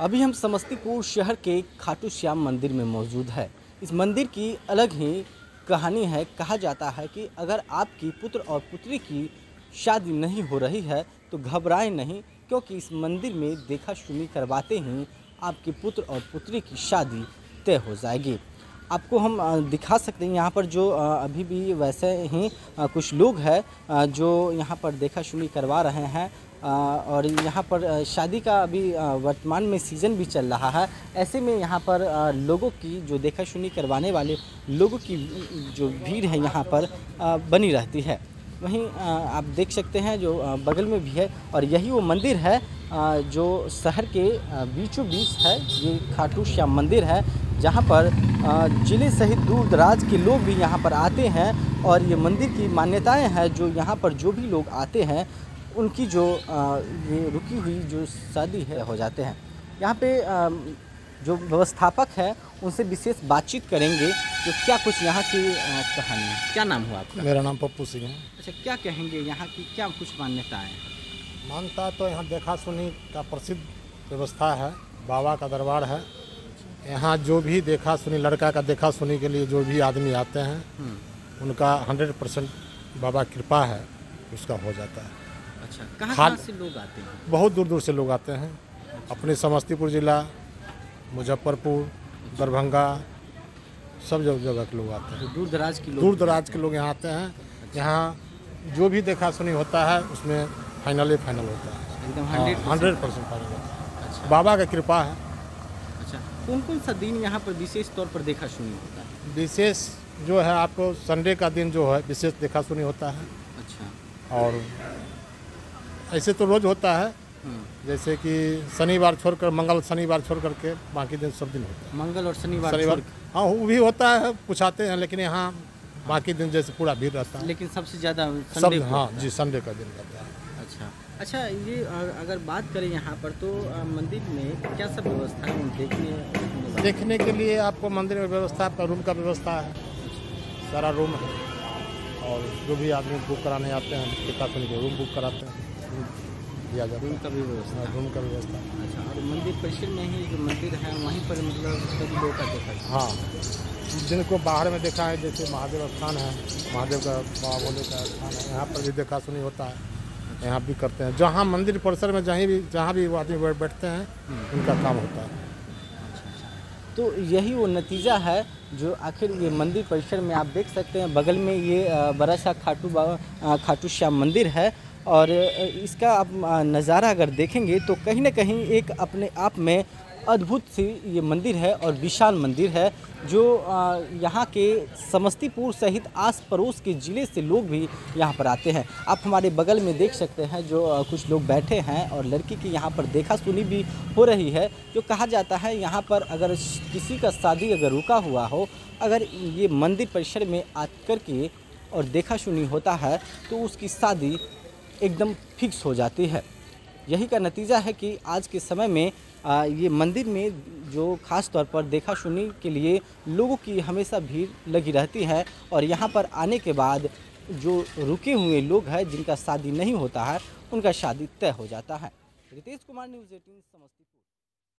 अभी हम समस्तीपुर शहर के खाटू श्याम मंदिर में मौजूद है। इस मंदिर की अलग ही कहानी है। कहा जाता है कि अगर आपकी पुत्र और पुत्री की शादी नहीं हो रही है तो घबराएं नहीं, क्योंकि इस मंदिर में देखाशुनी करवाते ही आपके पुत्र और पुत्री की शादी तय हो जाएगी। आपको हम दिखा सकते हैं यहाँ पर जो अभी भी वैसे ही कुछ लोग हैं जो यहाँ पर देखाशुनी करवा रहे हैं और यहाँ पर शादी का अभी वर्तमान में सीज़न भी चल रहा है। ऐसे में यहाँ पर लोगों की जो देखाशुनी करवाने वाले लोगों की जो भीड़ है यहाँ पर बनी रहती है। वहीं आप देख सकते हैं जो बगल में भी है और यही वो मंदिर है जो शहर के बीचों बीच है। ये खाटू श्याम मंदिर है जहाँ पर जिले सहित दूर दराज के लोग भी यहाँ पर आते हैं और ये मंदिर की मान्यताएं हैं जो यहाँ पर जो भी लोग आते हैं उनकी जो ये रुकी हुई जो शादी है हो जाते हैं। यहाँ पे जो व्यवस्थापक है उनसे विशेष बातचीत करेंगे तो क्या कुछ यहाँ की कहानी है। क्या नाम हुआ आपका? मेरा नाम पप्पू सिंह है। अच्छा, क्या कहेंगे यहाँ की क्या कुछ मान्यताएँ हैं? मान्यता तो यहाँ देखा सुनी का प्रसिद्ध व्यवस्था है, बाबा का दरबार है। यहाँ जो भी देखा सुनी लड़का का देखा सुनी के लिए जो भी आदमी आते हैं उनका 100% बाबा कृपा है उसका हो जाता है। अच्छा, कहाँ से लोग आते हैं? बहुत दूर दूर से लोग आते हैं। अच्छा। अपने समस्तीपुर जिला, मुजफ्फरपुर, दरभंगा, सब जगह के लोग आते हैं। दूर दराज के लोग यहाँ आते हैं। अच्छा। यहाँ जो भी देखा सुनी होता है उसमें फाइनल होता है, एकदम 100% फाइनल होता है, बाबा का कृपा है। कौन कौन सा दिन यहाँ पर विशेष तौर पर देखा सुनी होता है? विशेष जो है आपको संडे का दिन जो है विशेष देखा सुनी होता है। अच्छा। और ऐसे तो रोज होता है, जैसे कि शनिवार छोड़कर शनिवार छोड़ करके बाकी दिन सब दिन होता है। मंगल और शनिवार हाँ वो भी होता है, कुछ आते हैं, लेकिन यहाँ बाकी दिन जैसे पूरा भीड़ रहता है, लेकिन सबसे ज़्यादा हाँ जी संडे का दिन रहता है। अच्छा, ये अगर बात करें यहाँ पर तो मंदिर में क्या सब व्यवस्था है देखने के लिए? आपको मंदिर में व्यवस्था, आपका रूम का व्यवस्था है, सारा रूम है और जो भी आदमी बुक कराने आते हैं किताब के रूम बुक कराते हैं, दिया जाता है। रूम का व्यवस्था। अच्छा, और मंदिर परिसर में ही जो मंदिर है वहीं पर मतलब सभी लोग का देखा है। हाँ, जिनको बाहर में देखा है, जैसे महादेव स्थान है, महादेव का भोले का स्थान है, यहाँ पर भी देखा सुनी होता है, यहाँ भी करते हैं। जहाँ मंदिर परिसर में जहाँ भी वो आदमी बैठते हैं उनका काम होता है। तो यही वो नतीजा है जो आखिर ये मंदिर परिसर में आप देख सकते हैं। बगल में ये बड़ा सा खाटू श्याम मंदिर है और इसका आप नज़ारा अगर देखेंगे तो कहीं ना कहीं एक अपने आप में अद्भुत सी ये मंदिर है और विशाल मंदिर है जो यहाँ के समस्तीपुर सहित आस पड़ोस के ज़िले से लोग भी यहाँ पर आते हैं। आप हमारे बगल में देख सकते हैं जो कुछ लोग बैठे हैं और लड़की की यहाँ पर देखा सुनी भी हो रही है। जो कहा जाता है यहाँ पर अगर किसी का शादी अगर रुका हुआ हो, अगर ये मंदिर परिसर में आ कर के और देखा सुनी होता है तो उसकी शादी एकदम फिक्स हो जाती है। यही का नतीजा है कि आज के समय में ये मंदिर में जो ख़ास तौर पर देखा सुनी के लिए लोगों की हमेशा भीड़ लगी रहती है और यहाँ पर आने के बाद जो रुके हुए लोग हैं जिनका शादी नहीं होता है उनका शादी तय हो जाता है। रितेश कुमार, न्यूज़ 18 समस्तीपुर।